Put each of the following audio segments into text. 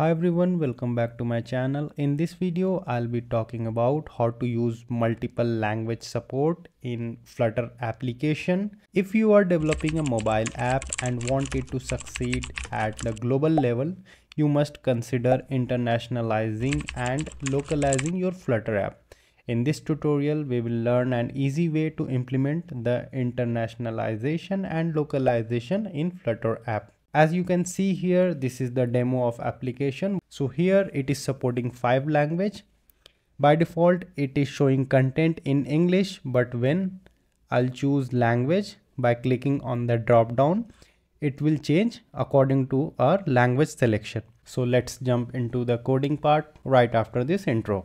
Hi everyone, welcome back to my channel. In this video, I'll be talking about how to use multiple language support in Flutter application. If you are developing a mobile app and want it to succeed at the global level, you must consider internationalizing and localizing your Flutter app. In this tutorial, we will learn an easy way to implement the internationalization and localization in Flutter app. As you can see here, this is the demo of application. So here it is supporting 5 languages. By default, it is showing content in English, but when I'll choose language by clicking on the drop down, it will change according to our language selection. So let's jump into the coding part right after this intro.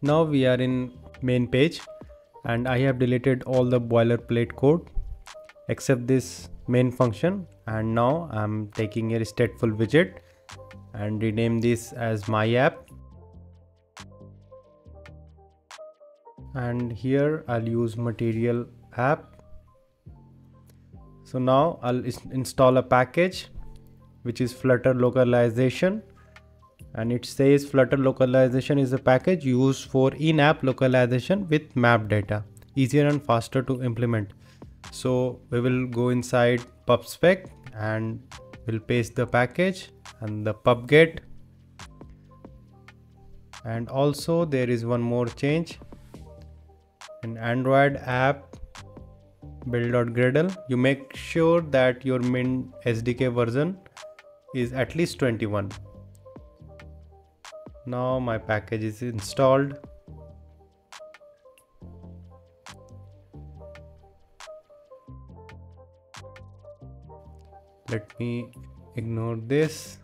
Now we are in main page and I have deleted all the boilerplate code except this main function, and now I'm taking a stateful widget and rename this as my app, and here I'll use material app. So now I'll install a package which is Flutter localization, and it says Flutter localization is a package used for in-app localization with map data, easier and faster to implement. So we will go inside pubspec and we'll paste the package and the pubget, and also there is one more change in Android app build.gradle. You make sure that your min SDK version is at least 21. Now my package is installed. Let me ignore this.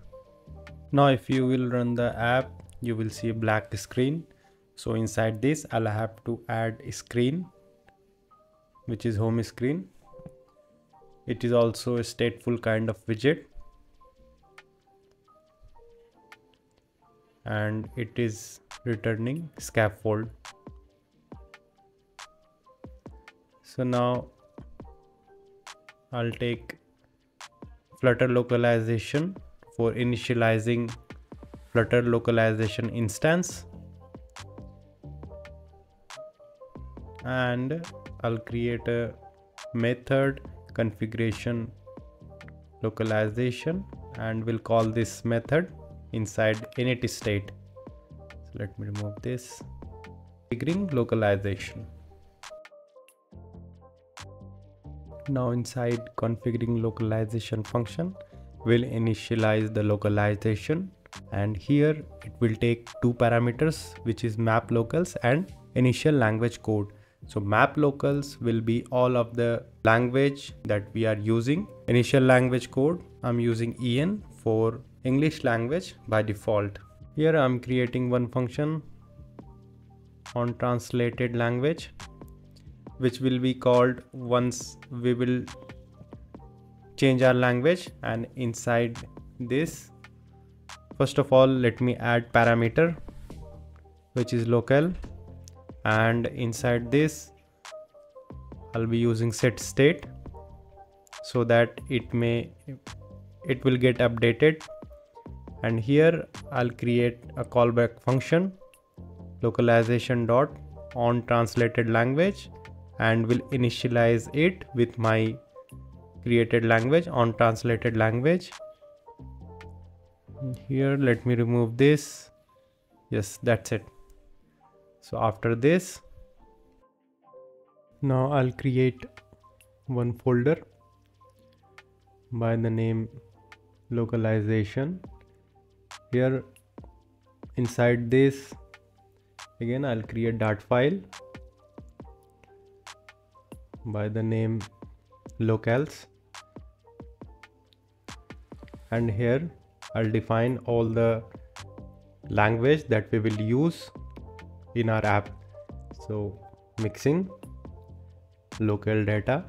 Now if you will run the app, you will see a black screen. So inside this, I'll have to add a screen, which is home screen. It is also a stateful kind of widget, and it is returning scaffold. So now I'll take Flutter localization for initializing Flutter localization instance, and I'll create a method configuration localization, and we'll call this method inside init state. So let me remove this. Configuring localization. Now inside configuring localization function, we'll initialize the localization, and here it will take 2 parameters, which is map locals and initial language code. So map locals will be all of the language that we are using. Initial language code, I'm using en for English language by default. Here I'm creating one function on translated language, which will be called once we will change our language. And inside this, first of all, let me add parameter which is locale, and inside this I'll be using set state so that it will get updated. And here I'll create a callback function localization dot on translated language, and will initialize it with my created language on translated language. Here let me remove this. Yes, that's it. So after this, now I'll create one folder by the name localization. Here inside this, again I'll create Dart file by the name locales, and here I'll define all the language that we will use in our app. So mixing locale data,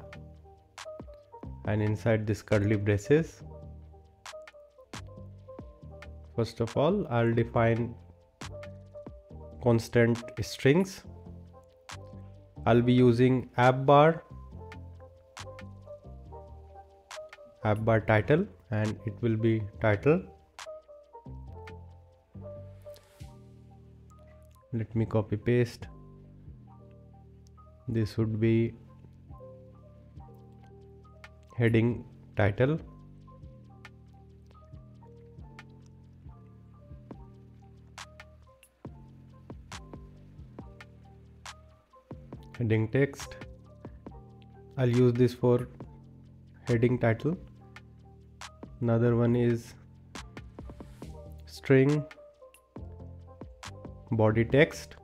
and inside this curly braces, first of all, I'll define constant strings. I'll be using app bar app bar title, and it will be title. Let me copy paste. This would be heading title. Heading text. I'll use this for heading title. Another one is string body text.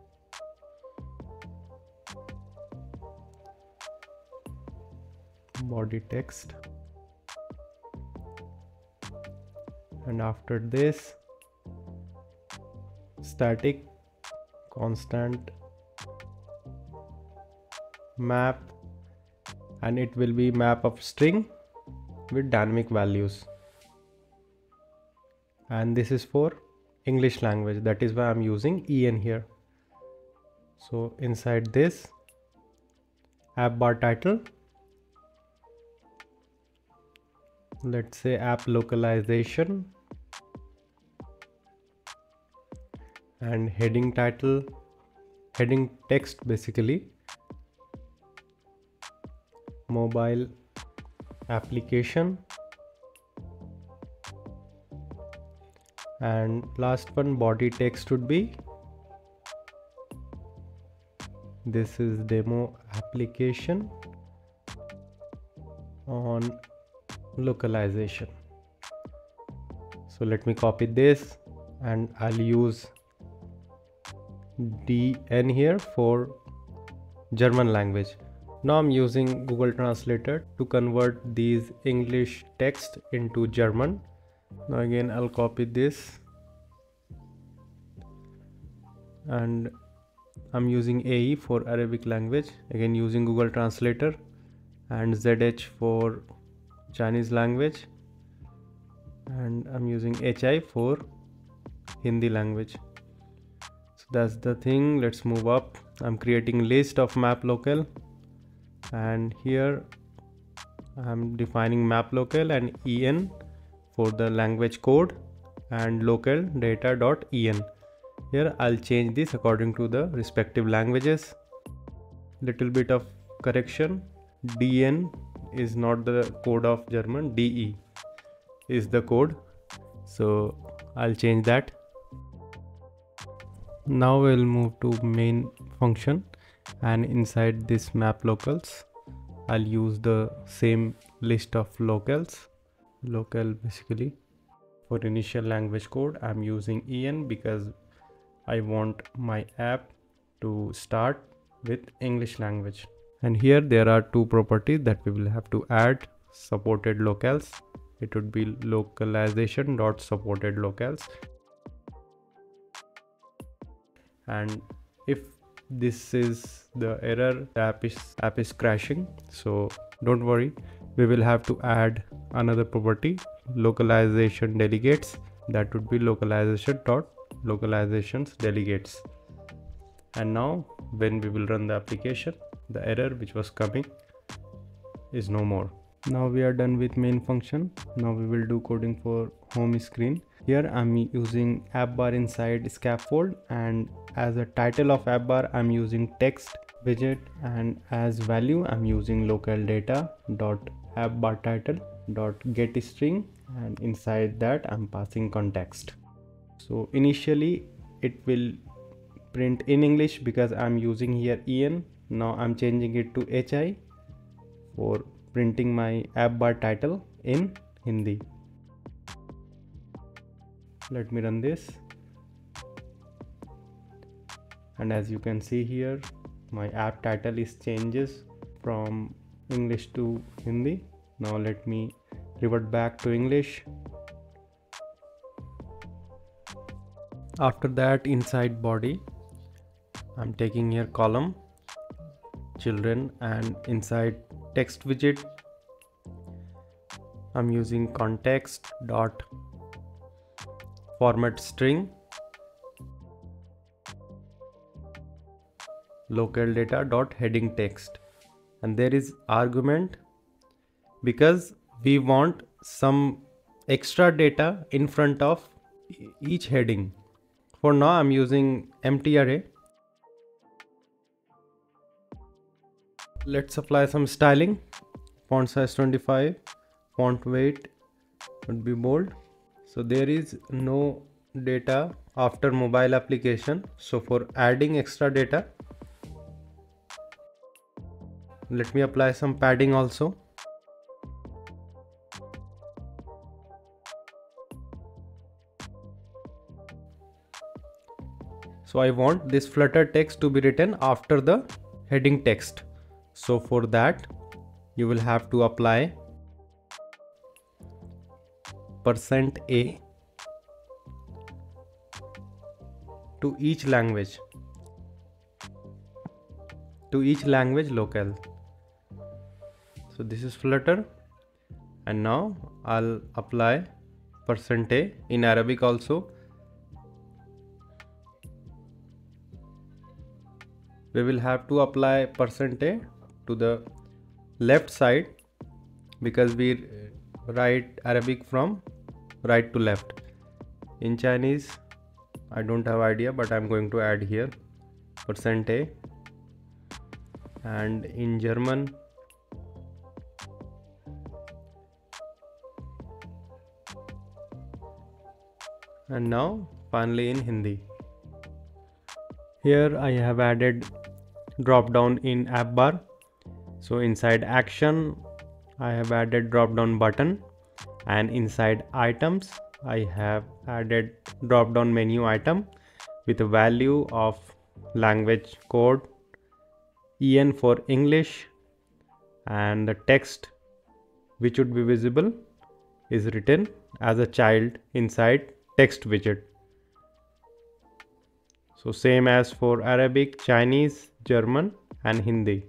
Body text, and after this static constant map, and it will be map of string with dynamic values, and this is for English language, that is why I'm using en here. So inside this app bar title, let's say app localization, and heading title, heading text basically, mobile application, and last one body text would be, this is demo application on localization. So let me copy this, and I'll use DN here for German language. Now I'm using Google Translator to convert these English text into German. Now again I'll copy this, and I'm using AE for Arabic language, again using Google Translator, and ZH for Chinese language, and I'm using HI for Hindi language. So that's the thing. Let's move up. I'm creating list of map locale, and here I'm defining map locale and en for the language code, and locale data.en. Here I'll change this according to the respective languages. Little bit of correction, dn is not the code of German, DE is the code, so I'll change that. Now we'll move to main function, and inside this map locales I'll use the same list of locales. Locale basically for initial language code I'm using en because I want my app to start with English language. And here there are two properties that we will have to add, supported locales. It would be localization dot supported locales, and if this is the error, the app is crashing, so don't worry, we will have to add another property, localization delegates. That would be localization dot localizations delegates. And now when we will run the application, the error which was coming is no more. Now we are done with main function. Now we will do coding for home screen. Here I'm using app bar inside scaffold, and as a title of app bar I'm using text widget, and as value I'm using locale data dot app bar title dot get string, and inside that I'm passing context. So initially it will print in English because I'm using here en. Now I'm changing it to HI for printing my app bar title in Hindi. Let me run this, and as you can see here my app title is changes from English to Hindi. Now let me revert back to English. After that, inside body I'm taking here column children, and inside text widget I'm using context dot format string locale data dot heading text, and there is argument because we want some extra data in front of each heading. For now, I'm using empty array. Let's apply some styling. Font size 25, font weight would be bold. So there is no data after mobile application. So for adding extra data, let me apply some padding also. So I want this Flutter text to be written after the heading text. So for that, you will have to apply %a to each language, locale. So this is Flutter, and now I'll apply %a in Arabic also. We will have to apply %a to the left side because we write Arabic from right to left. In Chinese, I don't have idea, but I'm going to add here %a, and in German and now finally in Hindi. Here I have added drop down in app bar. So inside action I have added drop down button, and inside items I have added drop down menu item with a value of language code, EN for English, and the text which would be visible is written as a child inside text widget. So same as for Arabic, Chinese, German and Hindi.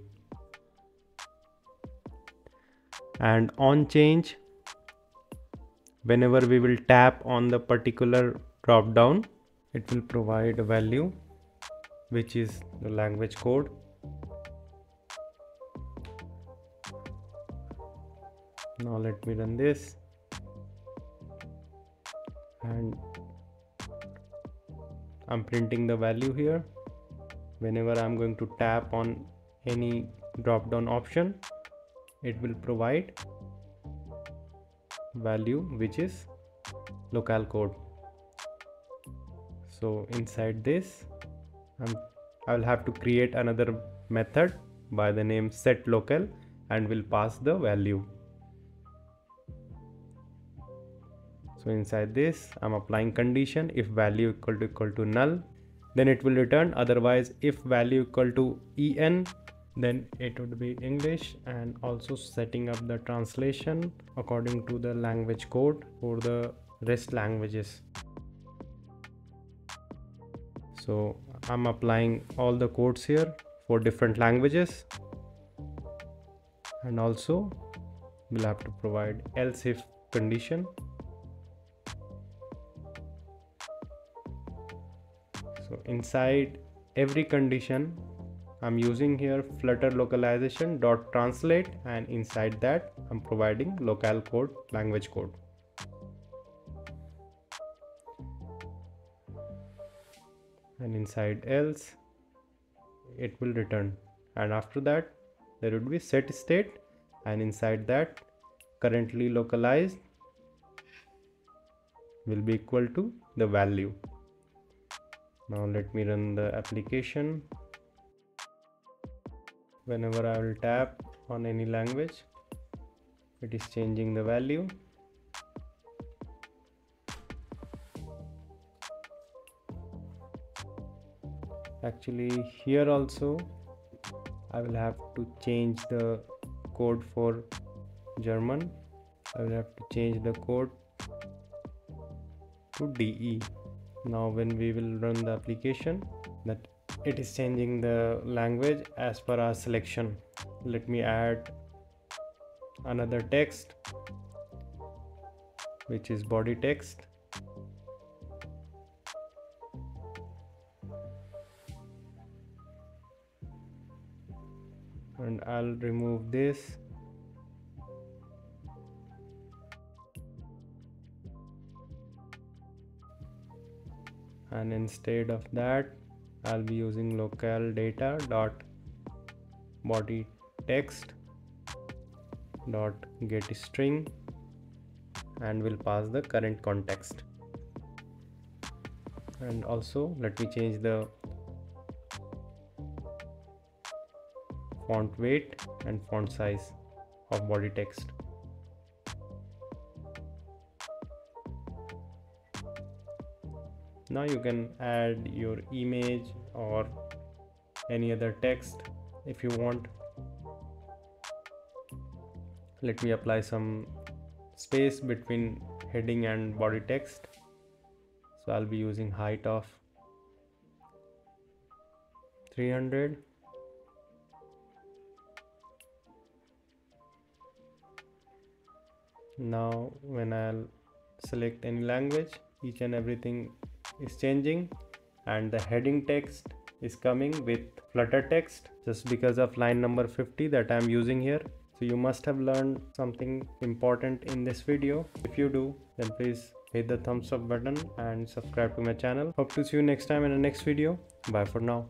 And on change, whenever we will tap on the particular drop down, it will provide a value which is the language code. Now let me run this, and I'm printing the value here. Whenever I'm going to tap on any drop down option, it will provide value which is locale code. So inside this, I'll have to create another method by the name set locale, and will pass the value. So inside this, I'm applying condition. If value equal to null, then it will return. Otherwise, if value equal to EN, then it would be English, and also setting up the translation according to the language code for the rest languages. So I'm applying all the codes here for different languages, and also we'll have to provide else if condition. So inside every condition, I'm using here Flutter localization.translate, and inside that I'm providing locale code, language code. And inside else, it will return. And after that, there would be set state, and inside that currently localized will be equal to the value. Now let me run the application. Whenever I will tap on any language, it is changing the value. Actually, here also I will have to change the code for German. I will have to change the code to DE. Now when we will run the application, that it is changing the language as per our selection. Let me add another text which is body text, and I'll remove this. and instead of that I'll be using locale data dot body text dot get string, and we'll pass the current context. And also let me change the font weight and font size of body text. Now you can add your image or any other text if you want. Let me apply some space between heading and body text. So I'll be using height of 300 . Now when I'll select any language, each and everything is changing, and the heading text is coming with Flutter text just because of line number 50 that I'm using here. So you must have learned something important in this video. If you do, then please hit the thumbs up button and subscribe to my channel. Hope to see you next time in the next video. Bye for now.